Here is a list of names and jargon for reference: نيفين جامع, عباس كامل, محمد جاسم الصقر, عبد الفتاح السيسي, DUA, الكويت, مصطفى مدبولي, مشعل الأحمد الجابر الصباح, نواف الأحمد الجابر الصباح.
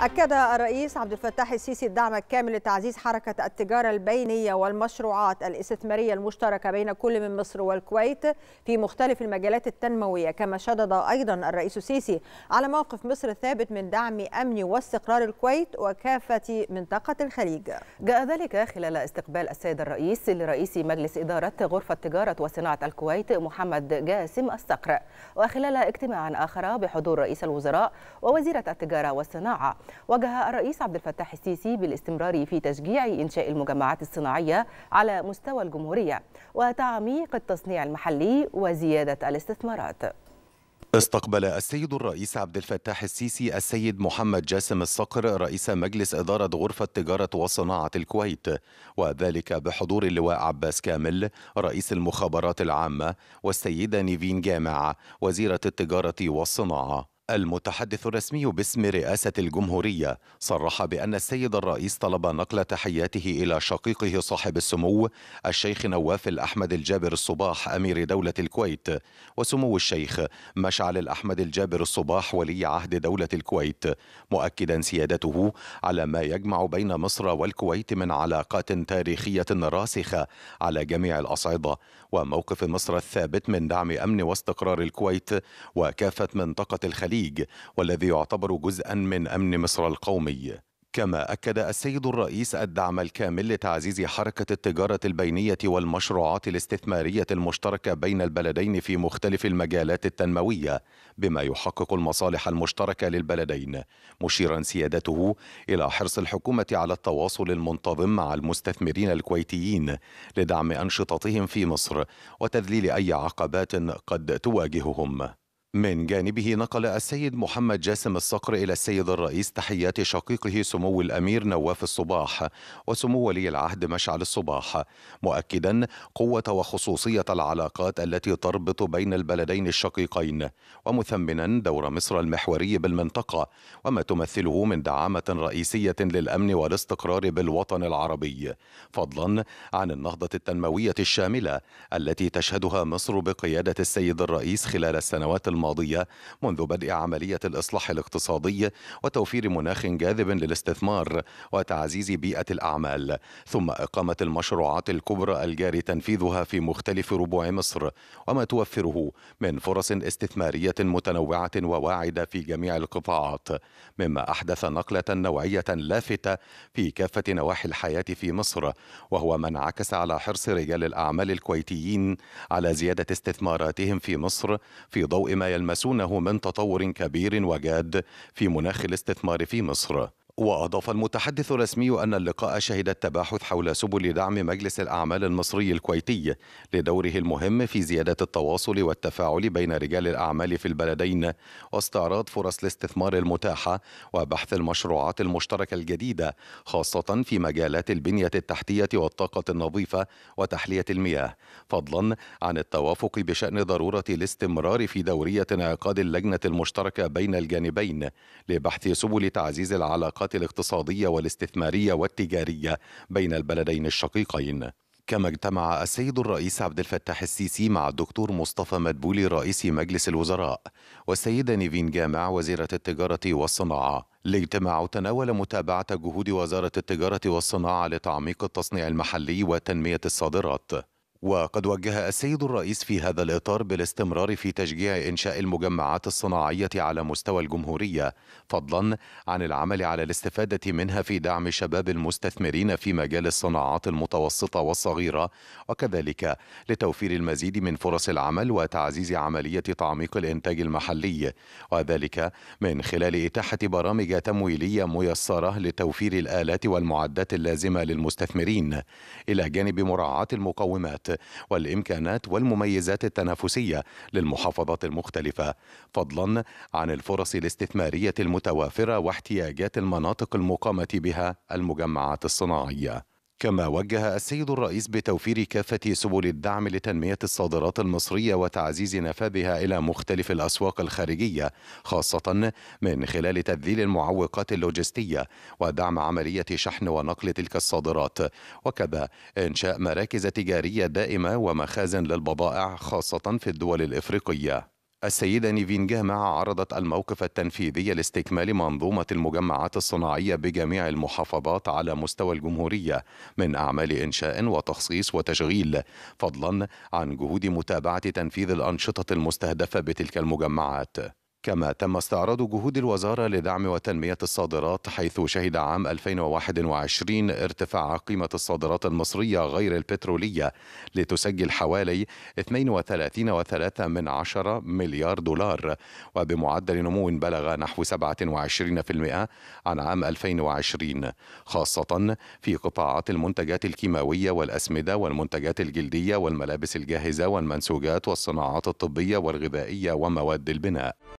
أكد الرئيس عبد الفتاح السيسي الدعم الكامل لتعزيز حركة التجارة البينية والمشروعات الاستثمارية المشتركة بين كل من مصر والكويت في مختلف المجالات التنموية، كما شدد أيضا الرئيس السيسي على موقف مصر الثابت من دعم أمن واستقرار الكويت وكافة منطقة الخليج. جاء ذلك خلال استقبال السيد الرئيس لرئيس مجلس إدارة غرفة تجارة وصناعة الكويت محمد جاسم الصقر، وخلال اجتماع آخر بحضور رئيس الوزراء ووزيرة التجارة والصناعة. وجه الرئيس عبد الفتاح السيسي بالاستمرار في تشجيع إنشاء المجمعات الصناعية على مستوى الجمهورية وتعميق التصنيع المحلي وزيادة الاستثمارات. استقبل السيد الرئيس عبد الفتاح السيسي السيد محمد جاسم الصقر رئيس مجلس إدارة غرفة تجارة وصناعة الكويت، وذلك بحضور اللواء عباس كامل رئيس المخابرات العامة والسيدة نيفين جامع وزيرة التجارة والصناعة. المتحدث الرسمي باسم رئاسة الجمهورية صرح بأن السيد الرئيس طلب نقل تحياته إلى شقيقه صاحب السمو الشيخ نواف الأحمد الجابر الصباح أمير دولة الكويت، وسمو الشيخ مشعل الأحمد الجابر الصباح ولي عهد دولة الكويت، مؤكدا سيادته على ما يجمع بين مصر والكويت من علاقات تاريخية راسخة على جميع الأصعدة، وموقف مصر الثابت من دعم أمن واستقرار الكويت وكافة منطقة الخليج والذي يعتبر جزءا من أمن مصر القومي. كما أكد السيد الرئيس الدعم الكامل لتعزيز حركة التجارة البينية والمشروعات الاستثمارية المشتركة بين البلدين في مختلف المجالات التنموية بما يحقق المصالح المشتركة للبلدين، مشيرا سيادته إلى حرص الحكومة على التواصل المنتظم مع المستثمرين الكويتيين لدعم أنشطتهم في مصر وتذليل أي عقبات قد تواجههم. من جانبه نقل السيد محمد جاسم الصقر إلى السيد الرئيس تحيات شقيقه سمو الأمير نواف الصباح وسمو ولي العهد مشعل الصباح، مؤكدا قوة وخصوصية العلاقات التي تربط بين البلدين الشقيقين، ومثمنا دور مصر المحوري بالمنطقة وما تمثله من دعامة رئيسية للأمن والاستقرار بالوطن العربي، فضلا عن النهضة التنموية الشاملة التي تشهدها مصر بقيادة السيد الرئيس خلال السنوات الماضية منذ بدء عملية الإصلاح الاقتصادي وتوفير مناخ جاذب للاستثمار وتعزيز بيئة الأعمال، ثم إقامة المشروعات الكبرى الجاري تنفيذها في مختلف ربوع مصر وما توفره من فرص استثمارية متنوعة وواعدة في جميع القطاعات، مما أحدث نقلة نوعية لافتة في كافة نواحي الحياة في مصر، وهو ما انعكس على حرص رجال الأعمال الكويتيين على زيادة استثماراتهم في مصر في ضوء ما يلمسونه من تطور كبير وجاد في مناخ الاستثمار في مصر. وأضاف المتحدث الرسمي أن اللقاء شهد التباحث حول سبل دعم مجلس الأعمال المصري الكويتي لدوره المهم في زيادة التواصل والتفاعل بين رجال الأعمال في البلدين واستعراض فرص الاستثمار المتاحة وبحث المشروعات المشتركة الجديدة، خاصة في مجالات البنية التحتية والطاقة النظيفة وتحلية المياه، فضلا عن التوافق بشأن ضرورة الاستمرار في دورية انعقاد اللجنة المشتركة بين الجانبين لبحث سبل تعزيز العلاقات الاقتصادية والاستثمارية والتجارية بين البلدين الشقيقين. كما اجتمع السيد الرئيس عبد الفتاح السيسي مع الدكتور مصطفى مدبولي رئيس مجلس الوزراء والسيدة نيفين جامع وزيرة التجارة والصناعة لاجتماع تناول متابعة جهود وزارة التجارة والصناعة لتعميق التصنيع المحلي وتنمية الصادرات. وقد وجه السيد الرئيس في هذا الإطار بالاستمرار في تشجيع إنشاء المجمعات الصناعية على مستوى الجمهورية، فضلا عن العمل على الاستفادة منها في دعم شباب المستثمرين في مجال الصناعات المتوسطة والصغيرة، وكذلك لتوفير المزيد من فرص العمل وتعزيز عملية تعميق الإنتاج المحلي، وذلك من خلال إتاحة برامج تمويلية ميسرة لتوفير الآلات والمعدات اللازمة للمستثمرين، إلى جانب مراعاة المقومات والإمكانات والمميزات التنافسية للمحافظات المختلفة، فضلا عن الفرص الاستثمارية المتوافرة واحتياجات المناطق المقامة بها المجمعات الصناعية. كما وجه السيد الرئيس بتوفير كافة سبل الدعم لتنمية الصادرات المصرية وتعزيز نفاذها إلى مختلف الأسواق الخارجية، خاصة من خلال تذليل المعوقات اللوجستية ودعم عملية شحن ونقل تلك الصادرات، وكذا إنشاء مراكز تجارية دائمة ومخازن للبضائع خاصة في الدول الإفريقية. السيدة نيفين جامع عرضت الموقف التنفيذي لاستكمال منظومة المجمعات الصناعية بجميع المحافظات على مستوى الجمهورية من أعمال إنشاء وتخصيص وتشغيل، فضلا عن جهود متابعة تنفيذ الأنشطة المستهدفة بتلك المجمعات. كما تم استعراض جهود الوزارة لدعم وتنمية الصادرات، حيث شهد عام 2021 ارتفاع قيمة الصادرات المصرية غير البترولية لتسجل حوالي 32.3 مليار دولار، وبمعدل نمو بلغ نحو 27% عن عام 2020، خاصة في قطاعات المنتجات الكيماوية والأسمدة والمنتجات الجلدية والملابس الجاهزة والمنسوجات والصناعات الطبية والغذائية ومواد البناء.